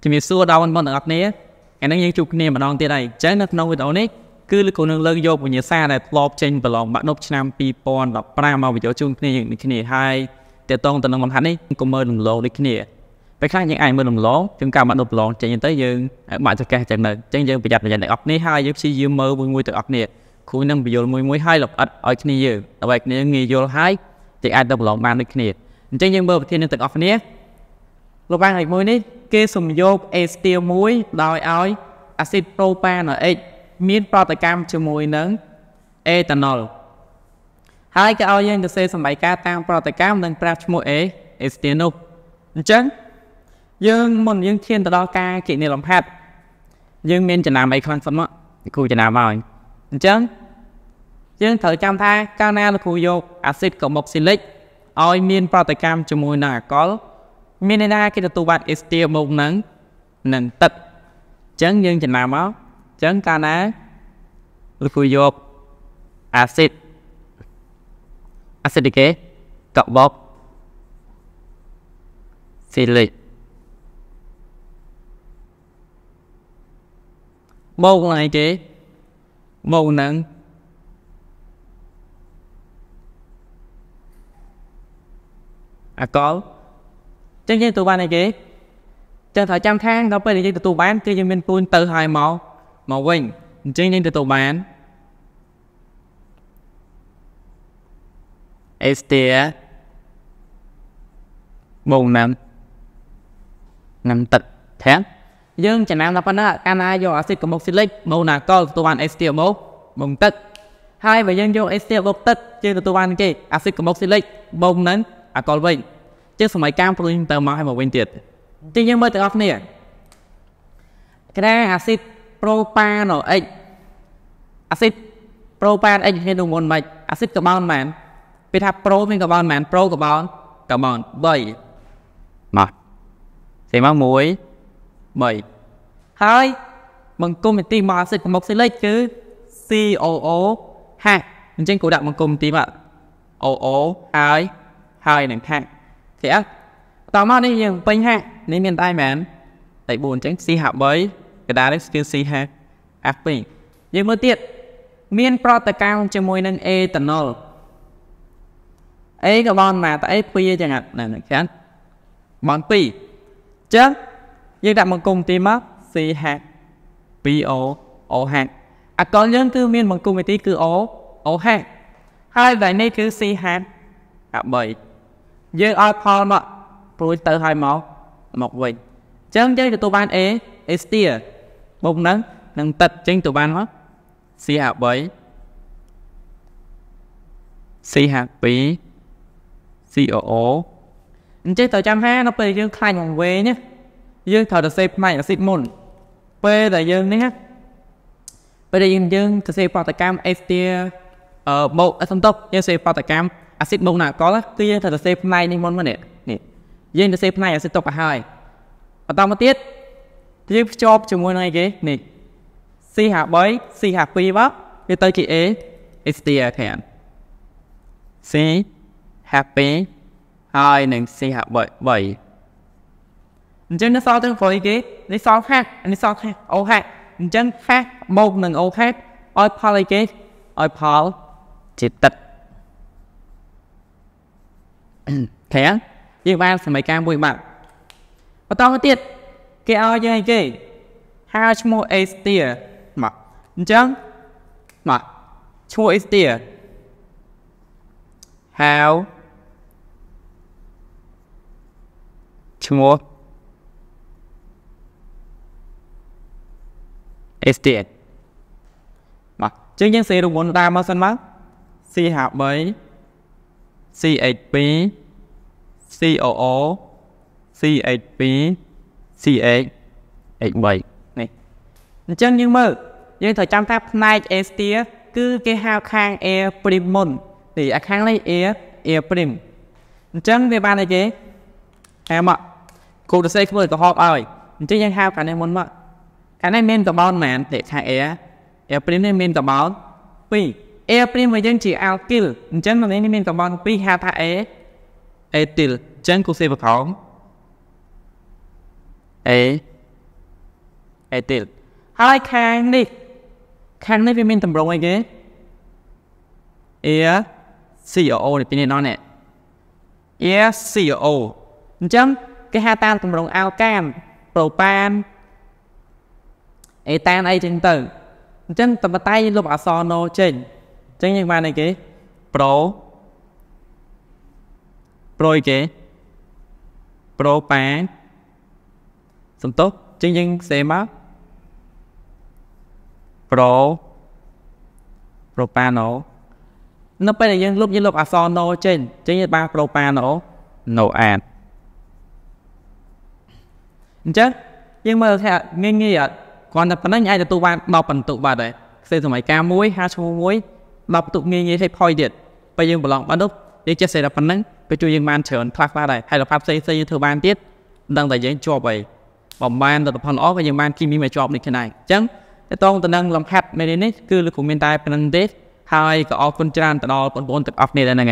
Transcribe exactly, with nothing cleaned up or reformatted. Chỉ biết xưa đào anh con ở ngập này, anh đang nghiên cứu niềm mà đòn tiền này, trái nước nông với đầu này, cứ lúc còn nương lơi vô của nhà xa này, lọp trên và lỏng bạn nộp năm pi pon và pra màu với chỗ chung này những cái này hai, để tông tận đồng bằng hắn ấy, cũng mơ đồng lỗ đi cái này. Về khác những ai mơ đồng lỗ, chúng ta bạn nộp lỗ chạy tới dương, bạn sẽ kẹt chạy này, chạy dương bị chặt là chạy này ấp này hai, giúp si dương mơ vui vui từ ấp này, khu năng bị vô mùi mùi hai lọc ấp ở cái này dương, ở vậy này nghề vô hai, chạy ai đồng lỗ bàn được cái này, chạy dương mơ về thiên nhiên từ ấp này, lọc bàn này mùi này. Kê sùng dốc acetyl muối đòi ỏi acid propanoic miễn protein cho muối nướng ethanol hai cái ỏi dân được xây sầm bảy ca tăng protein nâng prat muối e acetyl chứ dân mình dân thiên từ đó ca kỹ này làm hạt dân miễn chỉ làm mấy con phân mỡ khu chỉ làm vào chứ dân thử chăm tha cao na là khu dốc acid cộng oxalic ỏi miễn protein cho muối nà có Minera cái tụ bát estia một nắng nền tật chấn dương trình làm đó chấn ca ná lufuyop acid acid kế cộng bọc silic một này kế một nắng à có chân như tụ ban này kì chân thời trăm tháng đâu phải là chân tụ bán kia dân bên phun từ hai màu màu quỳnh chân như tụ bán estia bùng nằm nằm tịch thép dân chẳng nam là phân đó cana do acid của một silic màu nào có tụ ban estia một bùng tịch hai về dân vô estia một tịch chân tụ ban kì acid của một silic bùng nấn à còn quỳnh chứ số máy cam protein tờ máu hay một bên tiệt, tuy nhiên mới từ off này, cái này acid propanoic, acid propanoic hay đồng môn mạch, acid carbon mềm, bị tháp pro với carbon mềm, pro carbon, carbon bảy, một, thì máu muối bảy, hai, bằng cùng một tí máu acid của một silic chứ COO hai, mình trên cổ đạo bằng cùng tí mà OO hai, hai này hai thì á, tao nói đi nhưng pin ha, nên miền Tây mèn, tại buồn tránh si hạ bấy, cái đá đấy still si ha, áp pin, nhưng mới tiệt, miền protein cho môi năng ethanol, ấy carbon mà tại pi chẳng hạn này này khác, bón pi, chứ, nhưng đặt một cùng tí mất si ha, pi o o ha, à còn những cứ miền một cùng cái tí cứ o o ha, hai vậy này cứ si ha, áp bảy dương oi pol mà protein hai màu một vịnh chân chơi tụ ban é estia một nắng nâng tật trên tụ ban hết si hạ bảy si hạ pí si ổ ổ chơi tờ trăm ha nó về dương khai nhàng về nhé dương thở được xếp mạnh là xịt môn p là dương đấy ha p là dương dương thở xếp vào tài cam estia ở bộ ở sông tốc dương xếp vào tài cam acid mông nào có đó, tuy nhiên thật là xếp này nên môn mà nè nè dân là xếp này là xếp tộc cả hai và tao mới tiết thì cho cho môn này kì nè si hạ bấy si hạ phi bắp thì tới chị ế estia thèn si hạ phi hai nâng si hạ bảy bảy chân nó so tương phối kì nó so khác nó so khác ô khác chân khác một nâng ô khác oi poly kì oi poly chỉ tịch thế như ba sẽ mấy cam bụi mặt và to tiết cái oi như cái hai mua estia mà chẳng mà mua estia hào mua estia mà chứ những xe đồng muốn ta mà sân mắt si hạ mấy xê hát pê xê ô ô xê hát pê xê hát bảy này chân nhưng mơ nhưng thời trăm tháp này estia cứ cái hào khang e prim môn thì khang lấy e e prim chân về ban này kế em ạ cụ được xây không được họp ơi chứ nhưng hào khang này môn mà cái này men carbon mà để khang e e prim này men carbon pi e prim với dân chỉ alkyl chân mà này men carbon pi hào thả e ethyl chân của xe vật khổng e អេ ទិល ហើយខាងនេះខាងនេះវាមានតម្រងអីគេ air co នេះពីនេះដល់នេះ air co អញ្ចឹងគេហៅតាមតម្រងអាល់កានប្រូប៉ានអេតានអីចឹងទៅអញ្ចឹងតបតៃលុបអក្សរណូចេញអញ្ចឹងយើងបានអីគេ pro pro អីគេ pro ប៉ានសំទោសចឹងយើងសេមក pro propano នៅពេលដែលយើងលុបយើងលុបអក្សរ no ចេញចឹងយើងបាន propano no add អញ្ចឹងយើងមើលថាងាយងាយអត់គាត់តែប៉ុណ្ណឹងអាចទទួលបានដប់បន្ទុកបាទហើយខ្សែសម័យកាលមួយហាឈ្មោះមួយដប់បន្ទុកងាយងាយទេ point ទៀតពេលយើងប្រឡងបាននោះយើងចេះសេតែប៉ុណ្ណឹងវាជួយយើងបានច្រើនខ្លះបាទហើយហើយលំដាប់ផ្សេងៗយើងធ្វើបានទៀតមិនដឹងតែយើងជាប់អីបំបានលទ្ធផលល្អក៏យើងបានគីមីមកជាប់នេះគ្នាអញ្ចឹងតើតងតនឹងលំហាត់មេរៀននេះគឺលោកគ្រូមានតែប៉ុណ្្នឹងទេហើយក៏អរគុណច្រើនទៅដល់បងប្អូនទាំងអស់គ្នាដែរ